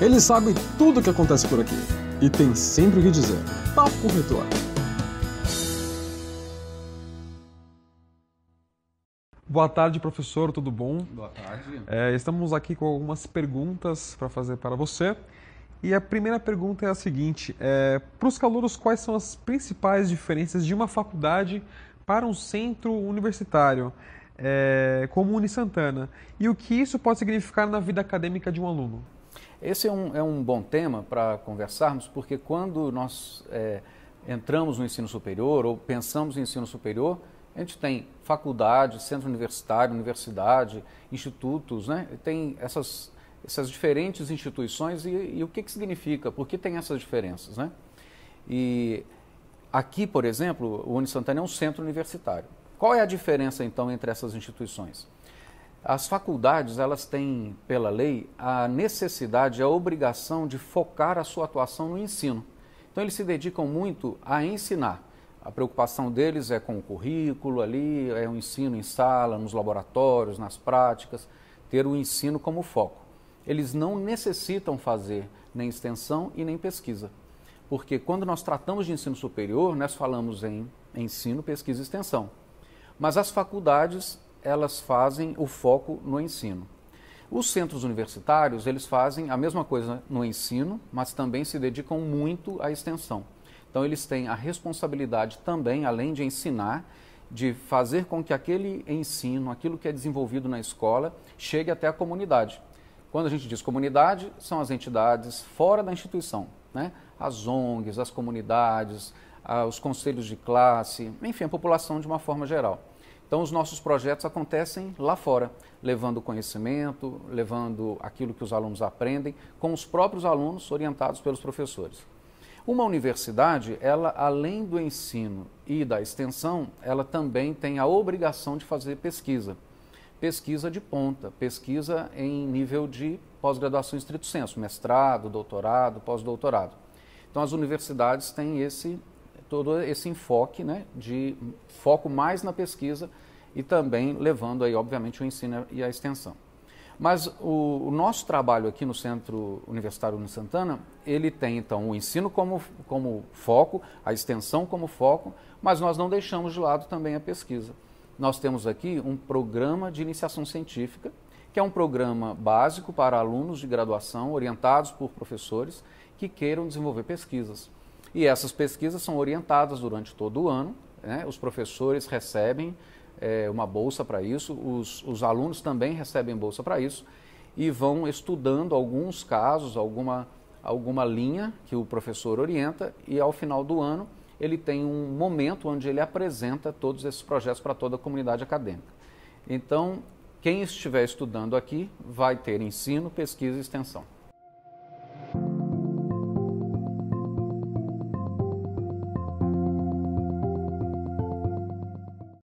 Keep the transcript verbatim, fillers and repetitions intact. Ele sabe tudo o que acontece por aqui e tem sempre o que dizer. Papo Corretor. Boa tarde, professor, tudo bom? Boa tarde. É, estamos aqui com algumas perguntas para fazer para você. E a primeira pergunta é a seguinte, é, para os calouros, quais são as principais diferenças de uma faculdade para um centro universitário, é, como o Unisantana? E o que isso pode significar na vida acadêmica de um aluno? Esse é um, é um bom tema para conversarmos, porque quando nós é, entramos no ensino superior ou pensamos em ensino superior, a gente tem faculdade, centro universitário, universidade, institutos, né? Tem essas... essas diferentes instituições e, e o que, que significa, por que tem essas diferenças, né? E aqui, por exemplo, o Unisantana é um centro universitário. Qual é a diferença, então, entre essas instituições? As faculdades, elas têm, pela lei, a necessidade, a obrigação de focar a sua atuação no ensino. Então, eles se dedicam muito a ensinar. A preocupação deles é com o currículo ali, é o ensino em sala, nos laboratórios, nas práticas, ter o ensino como foco. Eles não necessitam fazer nem extensão e nem pesquisa. Porque quando nós tratamos de ensino superior, nós falamos em ensino, pesquisa e extensão. Mas as faculdades, elas fazem o foco no ensino. Os centros universitários, eles fazem a mesma coisa no ensino, mas também se dedicam muito à extensão. Então, eles têm a responsabilidade também, além de ensinar, de fazer com que aquele ensino, aquilo que é desenvolvido na escola, chegue até a comunidade. Quando a gente diz comunidade, são as entidades fora da instituição, né? As O N Gs, as comunidades, os conselhos de classe, enfim, a população de uma forma geral. Então, os nossos projetos acontecem lá fora, levando conhecimento, levando aquilo que os alunos aprendem, com os próprios alunos orientados pelos professores. Uma universidade, ela, além do ensino e da extensão, ela também tem a obrigação de fazer pesquisa. Pesquisa de ponta, pesquisa em nível de pós-graduação estrito senso, mestrado, doutorado, pós-doutorado. Então, as universidades têm esse, todo esse enfoque, né, de foco mais na pesquisa e também levando aí, obviamente, o ensino e a extensão. Mas o, o nosso trabalho aqui no Centro Universitário Unisantana, ele tem, então, o ensino como, como foco, a extensão como foco, mas nós não deixamos de lado também a pesquisa. Nós temos aqui um programa de iniciação científica, que é um programa básico para alunos de graduação, orientados por professores que queiram desenvolver pesquisas. E essas pesquisas são orientadas durante todo o ano, né? Os professores recebem é, uma bolsa para isso, os, os alunos também recebem bolsa para isso, e vão estudando alguns casos, alguma, alguma linha que o professor orienta, e ao final do ano, ele tem um momento onde ele apresenta todos esses projetos para toda a comunidade acadêmica. Então, quem estiver estudando aqui vai ter ensino, pesquisa e extensão.